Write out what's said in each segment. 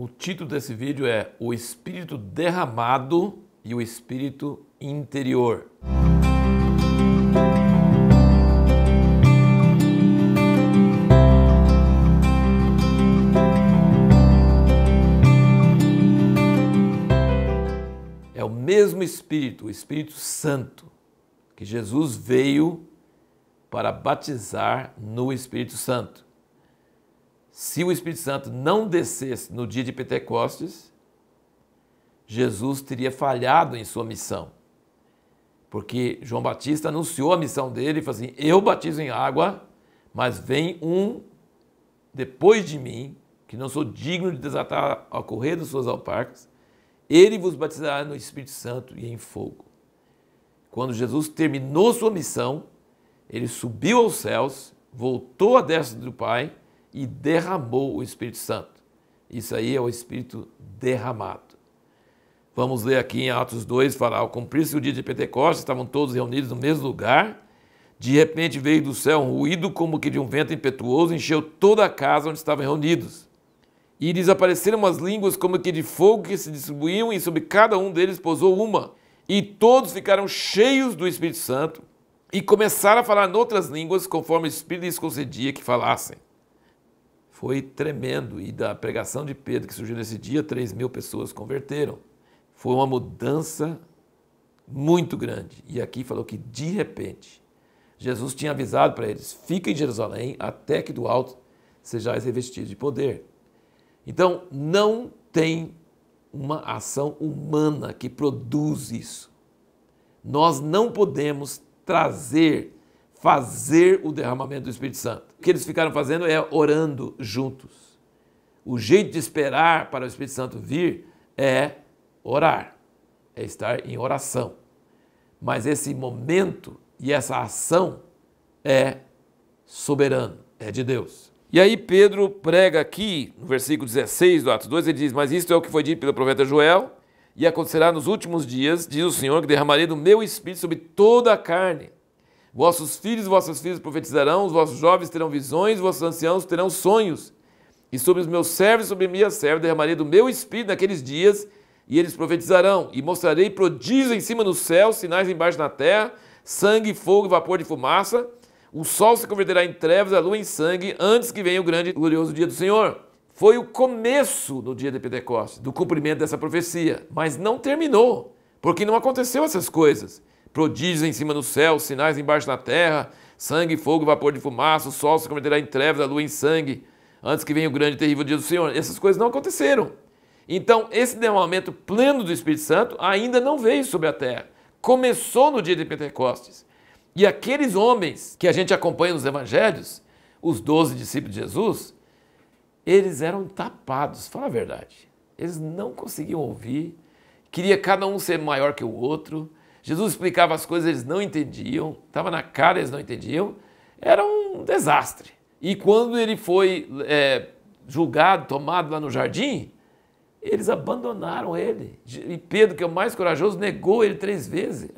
O título desse vídeo é O Espírito Derramado e o Espírito Interior. É o mesmo Espírito, o Espírito Santo, que Jesus veio para batizar no Espírito Santo. Se o Espírito Santo não descesse no dia de Pentecostes, Jesus teria falhado em sua missão. Porque João Batista anunciou a missão dele e falou assim: eu batizo em água, mas vem um depois de mim, que não sou digno de desatar a correia das suas alparcas, ele vos batizará no Espírito Santo e em fogo. Quando Jesus terminou sua missão, ele subiu aos céus, voltou à destra do Pai e derramou o Espírito Santo. Isso aí é o Espírito derramado. Vamos ler aqui em Atos 2, fala: ao cumprir-se o dia de Pentecostes, estavam todos reunidos no mesmo lugar. De repente veio do céu um ruído como que de um vento impetuoso, encheu toda a casa onde estavam reunidos. E lhes apareceram umas línguas como que de fogo que se distribuíam, e sobre cada um deles pousou uma. E todos ficaram cheios do Espírito Santo e começaram a falar em outras línguas, conforme o Espírito lhes concedia que falassem. Foi tremendo, e da pregação de Pedro que surgiu nesse dia, 3.000 pessoas converteram. Foi uma mudança muito grande. E aqui falou que, de repente, Jesus tinha avisado para eles: fiquem em Jerusalém até que do alto sejais revestidos de poder. Então, não tem uma ação humana que produz isso. Nós não podemos trazer, fazer o derramamento do Espírito Santo. O que eles ficaram fazendo é orando juntos. O jeito de esperar para o Espírito Santo vir é orar, é estar em oração. Mas esse momento e essa ação é soberano, é de Deus. E aí Pedro prega aqui, no versículo 16 do Atos 2, ele diz: mas isto é o que foi dito pelo profeta Joel, e acontecerá nos últimos dias, diz o Senhor, que derramarei do meu Espírito sobre toda a carne. Vossos filhos e vossas filhas profetizarão, os vossos jovens terão visões, vossos anciãos terão sonhos. E sobre os meus servos e sobre minhas servas derramarei do meu Espírito naqueles dias, e eles profetizarão. E mostrarei prodígios em cima no céu, sinais embaixo na terra, sangue, fogo e vapor de fumaça. O sol se converterá em trevas, a lua em sangue, antes que venha o grande e glorioso dia do Senhor. Foi o começo do dia de Pentecostes, do cumprimento dessa profecia, mas não terminou, porque não aconteceu essas coisas. Prodígios em cima no céu, sinais embaixo na terra, sangue, fogo, vapor de fumaça, o sol se converterá em trevas, a lua em sangue, antes que venha o grande e terrível dia do Senhor. Essas coisas não aconteceram. Então, esse derramamento pleno do Espírito Santo ainda não veio sobre a terra. Começou no dia de Pentecostes. E aqueles homens que a gente acompanha nos evangelhos, os 12 discípulos de Jesus, eles eram tapados, fala a verdade. Eles não conseguiam ouvir, queria cada um ser maior que o outro. Jesus explicava as coisas, eles não entendiam, estava na cara, eles não entendiam, era um desastre. E quando ele foi julgado, tomado lá no jardim, eles abandonaram ele. E Pedro, que é o mais corajoso, negou ele 3 vezes.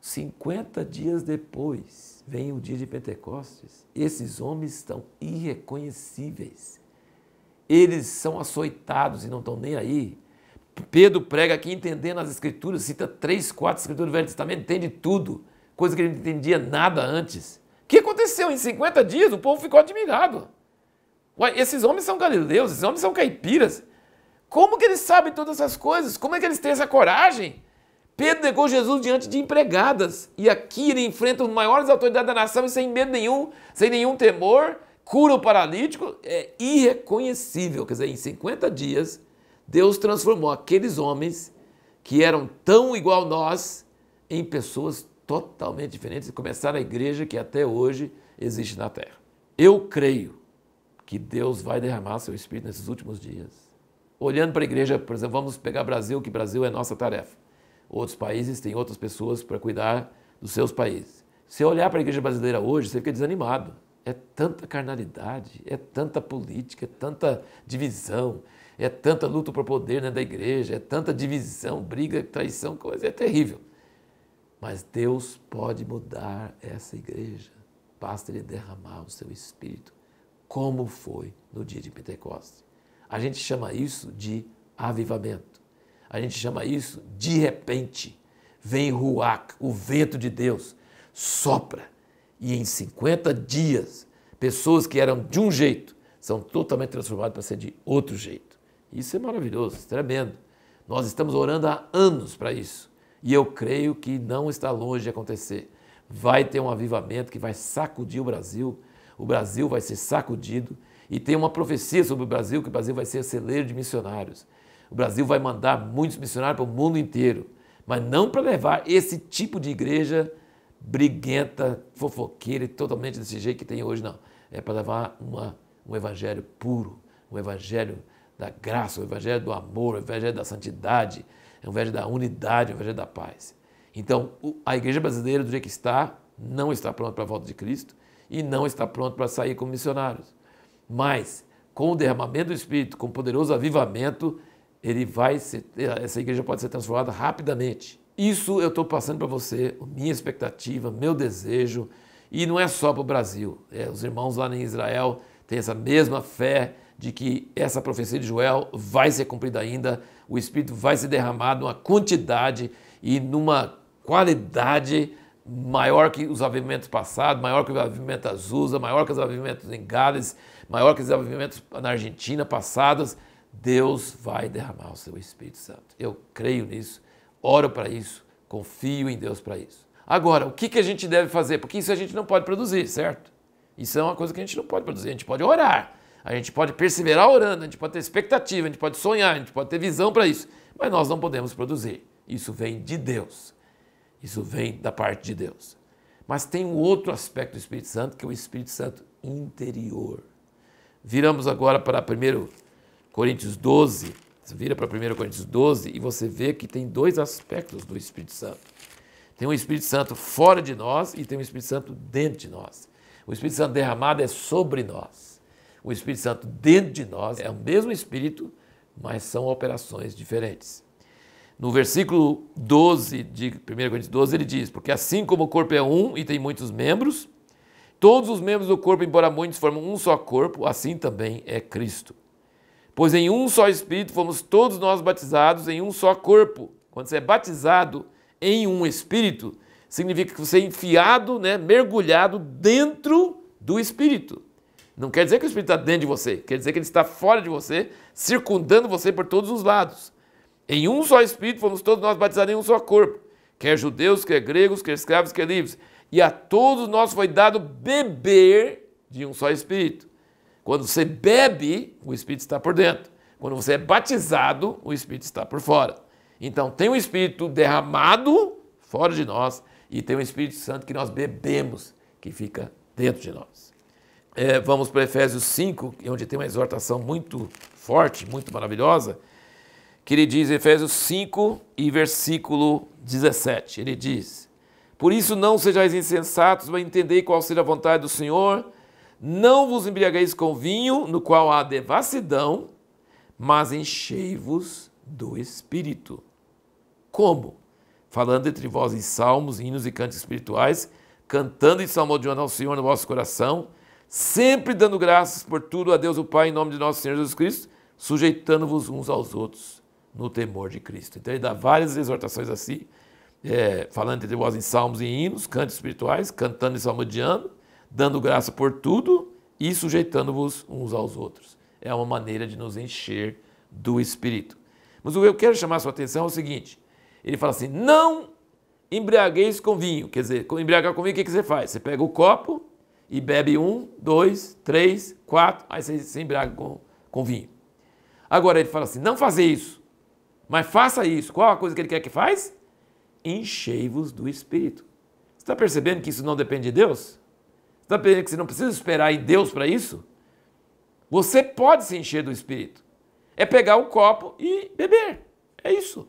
50 dias depois, vem o dia de Pentecostes, esses homens estão irreconhecíveis. Eles são açoitados e não estão nem aí. Pedro prega aqui entendendo as Escrituras, cita 3, 4 Escrituras do Velho Testamento, entende tudo, coisa que ele não entendia nada antes. O que aconteceu em 50 dias? O povo ficou admirado. Uai, esses homens são galileus, esses homens são caipiras. Como que eles sabem todas essas coisas? Como é que eles têm essa coragem? Pedro negou Jesus diante de empregadas, e aqui ele enfrenta as maiores autoridades da nação e sem medo nenhum, sem nenhum temor, cura o paralítico, é irreconhecível. Quer dizer, em 50 dias, Deus transformou aqueles homens que eram tão igual nós em pessoas totalmente diferentes e começaram a igreja que até hoje existe na terra. Eu creio que Deus vai derramar seu Espírito nesses últimos dias. Olhando para a igreja, por exemplo, vamos pegar Brasil, que Brasil é nossa tarefa. Outros países têm outras pessoas para cuidar dos seus países. Se olhar para a igreja brasileira hoje, você fica desanimado. É tanta carnalidade, é tanta política, é tanta divisão, é tanta luta por poder dentro da igreja, é tanta divisão, briga, traição, coisa, é terrível. Mas Deus pode mudar essa igreja. Basta Ele derramar o seu Espírito, como foi no dia de Pentecostes. A gente chama isso de avivamento. A gente chama isso de repente. Vem ruach, o vento de Deus, sopra. E em 50 dias, pessoas que eram de um jeito, são totalmente transformadas para ser de outro jeito. Isso é maravilhoso, tremendo. Nós estamos orando há anos para isso. E eu creio que não está longe de acontecer. Vai ter um avivamento que vai sacudir o Brasil vai ser sacudido, e tem uma profecia sobre o Brasil, que o Brasil vai ser celeiro de missionários. O Brasil vai mandar muitos missionários para o mundo inteiro, mas não para levar esse tipo de igreja briguenta, fofoqueira e totalmente desse jeito que tem hoje, não. É para levar um evangelho puro, um evangelho da graça, o evangelho do amor, o evangelho da santidade, o evangelho da unidade, o evangelho da paz. Então, a igreja brasileira, do jeito que está, não está pronta para a volta de Cristo e não está pronta para sair como missionários. Mas, com o derramamento do Espírito, com o poderoso avivamento, essa igreja pode ser transformada rapidamente. Isso eu estou passando para você, minha expectativa, meu desejo, e não é só para o Brasil. Os irmãos lá em Israel têm essa mesma fé de que essa profecia de Joel vai ser cumprida ainda, o Espírito vai ser derramado, uma quantidade e numa qualidade maior que os avivamentos passados, maior que o avivamento da Azusa, maior que os avivamentos em Gales, maior que os avivamentos na Argentina passados. Deus vai derramar o seu Espírito Santo. Eu creio nisso, oro para isso, confio em Deus para isso. Agora, o que a gente deve fazer? Porque isso a gente não pode produzir, certo? Isso é uma coisa que a gente não pode produzir, a gente pode orar, a gente pode perseverar orando, a gente pode ter expectativa, a gente pode sonhar, a gente pode ter visão para isso, mas nós não podemos produzir. Isso vem de Deus, isso vem da parte de Deus. Mas tem um outro aspecto do Espírito Santo, que é o Espírito Santo interior. Viramos agora para 1 Coríntios 12, você vira para 1 Coríntios 12 e você vê que tem dois aspectos do Espírito Santo. Tem um Espírito Santo fora de nós e tem um Espírito Santo dentro de nós. O Espírito Santo derramado é sobre nós. O Espírito Santo dentro de nós é o mesmo Espírito, mas são operações diferentes. No versículo 12 de 1 Coríntios 12, ele diz: porque assim como o corpo é um e tem muitos membros, todos os membros do corpo, embora muitos, formam um só corpo, assim também é Cristo. Pois em um só Espírito fomos todos nós batizados em um só corpo. Quando você é batizado em um Espírito, significa que você é enfiado, mergulhado dentro do Espírito. Não quer dizer que o Espírito está dentro de você, quer dizer que ele está fora de você, circundando você por todos os lados. Em um só Espírito fomos todos nós batizados em um só corpo, quer judeus, quer gregos, quer escravos, quer livres. E a todos nós foi dado beber de um só Espírito. Quando você bebe, o Espírito está por dentro. Quando você é batizado, o Espírito está por fora. Então tem um Espírito derramado fora de nós e tem um Espírito Santo que nós bebemos, que fica dentro de nós. Vamos para Efésios 5, onde tem uma exortação muito forte, muito maravilhosa, que ele diz, Efésios 5 e versículo 17, ele diz: por isso não sejais insensatos, mas entendei qual seja a vontade do Senhor, não vos embriagueis com vinho, no qual há devassidão, mas enchei-vos do Espírito. Como? Falando entre vós em salmos, hinos e cantos espirituais, cantando e salmodiando ao Senhor no vosso coração, sempre dando graças por tudo a Deus o Pai, em nome de nosso Senhor Jesus Cristo, sujeitando-vos uns aos outros no temor de Cristo. Então ele dá várias exortações assim, falando entre vós em salmos e hinos, cantos espirituais, cantando e salmodiando, dando graça por tudo e sujeitando-vos uns aos outros. É uma maneira de nos encher do Espírito. Mas o que eu quero chamar a sua atenção é o seguinte, ele fala assim, não embriagueis com vinho. Quer dizer, embriagar com vinho, o que você faz? Você pega o copo e bebe 1, 2, 3, 4, aí você embriaga com vinho. Agora ele fala assim, não fazer isso. Mas faça isso. Qual a coisa que ele quer que faz? Enchei-vos do Espírito. Você está percebendo que isso não depende de Deus? Você está percebendo que você não precisa esperar em Deus para isso? Você pode se encher do Espírito. É pegar o copo e beber. É isso.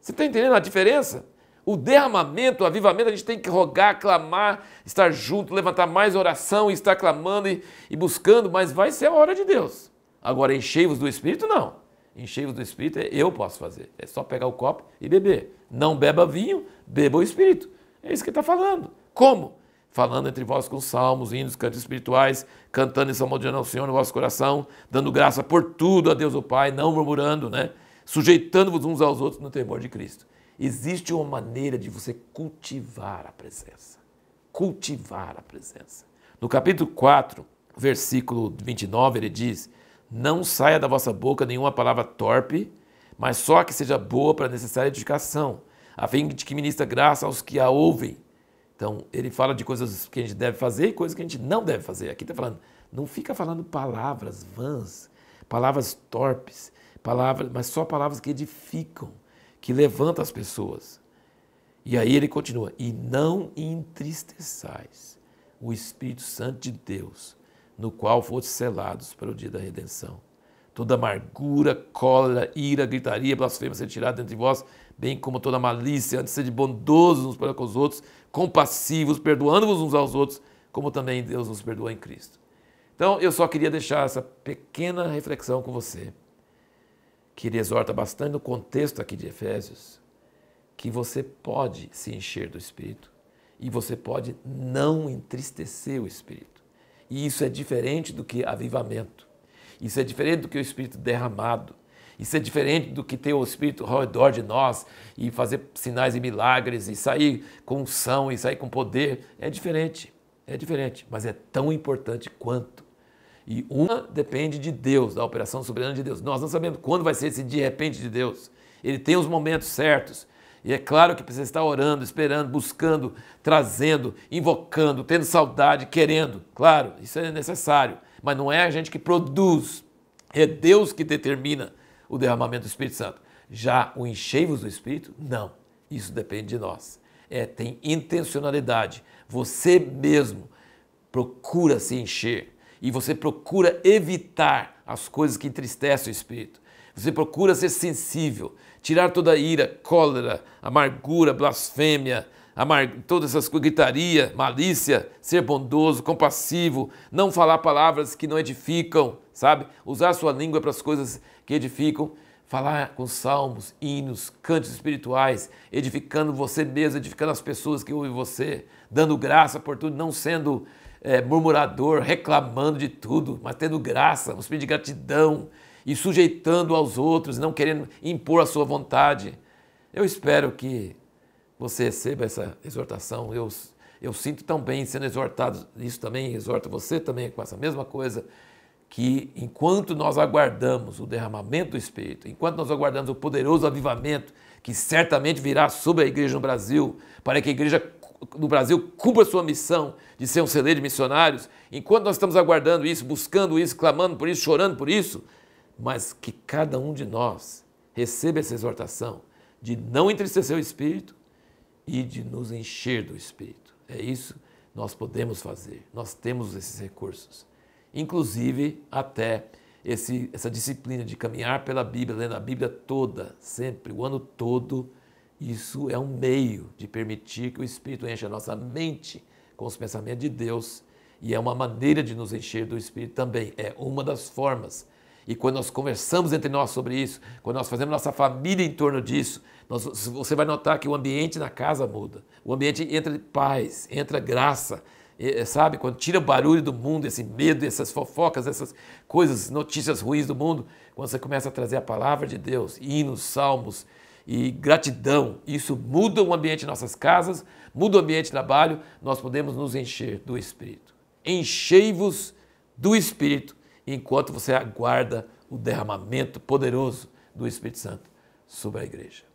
Você está entendendo a diferença? O derramamento, o avivamento, a gente tem que rogar, clamar, estar junto, levantar mais oração, estar clamando e buscando, mas vai ser a hora de Deus. Agora, enchei-vos do Espírito, não. Enchei-vos do Espírito eu posso fazer. É só pegar o copo e beber. Não beba vinho, beba o Espírito. É isso que ele está falando. Como? falando entre vós com salmos, hinos, cantos espirituais, cantando e salmodiando ao Senhor no vosso coração, dando graça por tudo a Deus o Pai, não murmurando, né? Sujeitando-vos uns aos outros no temor de Cristo. Existe uma maneira de você cultivar a presença. Cultivar a presença. No capítulo 4, versículo 29, ele diz: não saia da vossa boca nenhuma palavra torpe, mas só que seja boa para a necessária edificação, a fim de que ministre graça aos que a ouvem. Então, ele fala de coisas que a gente deve fazer e coisas que a gente não deve fazer. Aqui está falando, não fica falando palavras vãs, palavras torpes, palavras, mas só palavras que edificam, que levantam as pessoas. E aí ele continua, e não entristeçais o Espírito Santo de Deus, no qual foste selados para o dia da redenção. Toda amargura, cólera, ira, gritaria, blasfêmia ser tirada dentre vós, bem como toda malícia, antes de ser bondosos uns para com os outros, compassivos, perdoando-vos uns aos outros, como também Deus nos perdoa em Cristo. Então, eu só queria deixar essa pequena reflexão com você, que ele exorta bastante no contexto aqui de Efésios, que você pode se encher do Espírito e você pode não entristecer o Espírito. E isso é diferente do que avivamento. Isso é diferente do que o Espírito derramado. Isso é diferente do que ter o Espírito ao redor de nós e fazer sinais e milagres e sair com unção e sair com poder. É diferente, mas é tão importante quanto. E uma depende de Deus, da operação soberana de Deus. Nós não sabemos quando vai ser esse de repente de Deus. Ele tem os momentos certos. E é claro que precisa estar orando, esperando, buscando, trazendo, invocando, tendo saudade, querendo. Claro, isso é necessário. Mas não é a gente que produz, é Deus que determina o derramamento do Espírito Santo. Já o enchei-vos do Espírito? Não, isso depende de nós. É, tem intencionalidade. Você mesmo procura se encher e você procura evitar as coisas que entristecem o Espírito. Você procura ser sensível, tirar toda a ira, cólera, amargura, blasfêmia, todas essas coisas, gritaria, malícia, ser bondoso, compassivo, não falar palavras que não edificam, sabe? Usar sua língua para as coisas que edificam, falar com salmos, hinos, cantos espirituais, edificando você mesmo, edificando as pessoas que ouvem você, dando graça por tudo, não sendo murmurador, reclamando de tudo, mas tendo graça, um espírito de gratidão e sujeitando aos outros, não querendo impor a sua vontade. Eu espero que você receba essa exortação. Eu sinto tão bem sendo exortado, isso também exorta você também com essa mesma coisa, que enquanto nós aguardamos o derramamento do Espírito, enquanto nós aguardamos o poderoso avivamento que certamente virá sobre a igreja no Brasil, para que a igreja no Brasil cumpra sua missão de ser um celeiro de missionários, enquanto nós estamos aguardando isso, buscando isso, clamando por isso, chorando por isso, mas que cada um de nós receba essa exortação de não entristecer o Espírito, e de nos encher do Espírito. É isso que nós podemos fazer. Nós temos esses recursos. Inclusive, até essa disciplina de caminhar pela Bíblia, lendo a Bíblia toda, sempre, o ano todo, isso é um meio de permitir que o Espírito enche a nossa mente com os pensamentos de Deus. E é uma maneira de nos encher do Espírito também. É uma das formas. E quando nós conversamos entre nós sobre isso, quando nós fazemos nossa família em torno disso, você vai notar que o ambiente na casa muda. O ambiente entra de paz, entra graça, sabe? Quando tira o barulho do mundo, esse medo, essas fofocas, essas coisas, notícias ruins do mundo, quando você começa a trazer a palavra de Deus, hinos, salmos e gratidão, isso muda o ambiente em nossas casas, muda o ambiente de trabalho, nós podemos nos encher do Espírito. Enchei-vos do Espírito, enquanto você aguarda o derramamento poderoso do Espírito Santo sobre a igreja.